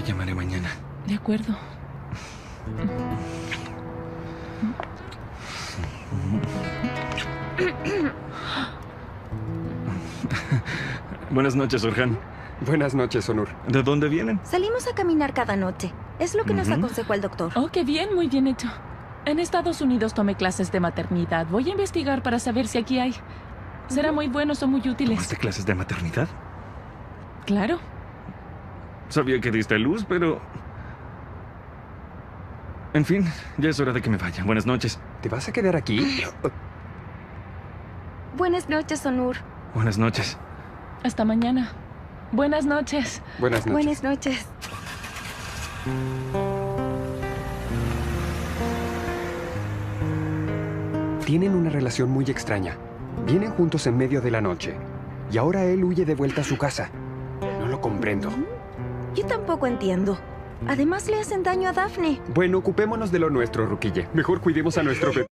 Te llamaré mañana. De acuerdo. Buenas noches, Orhan. Buenas noches, Onur. ¿De dónde vienen? Salimos a caminar cada noche. Es lo que nos aconsejó el doctor. Oh, qué bien, muy bien hecho. En Estados Unidos tomé clases de maternidad. Voy a investigar para saber si aquí hay. Serán muy buenos o muy útiles. ¿Tomaste clases de maternidad? Claro. Sabía que diste luz, pero... En fin, ya es hora de que me vaya. Buenas noches. ¿Te vas a quedar aquí? Buenas noches, Onur. Buenas noches. Hasta mañana. Buenas noches. Buenas noches. Buenas noches. Tienen una relación muy extraña. Vienen juntos en medio de la noche. Y ahora él huye de vuelta a su casa. No lo comprendo. Yo tampoco entiendo. Además, le hacen daño a Daphne. Bueno, ocupémonos de lo nuestro, Ruquille. Mejor cuidemos a nuestro bebé.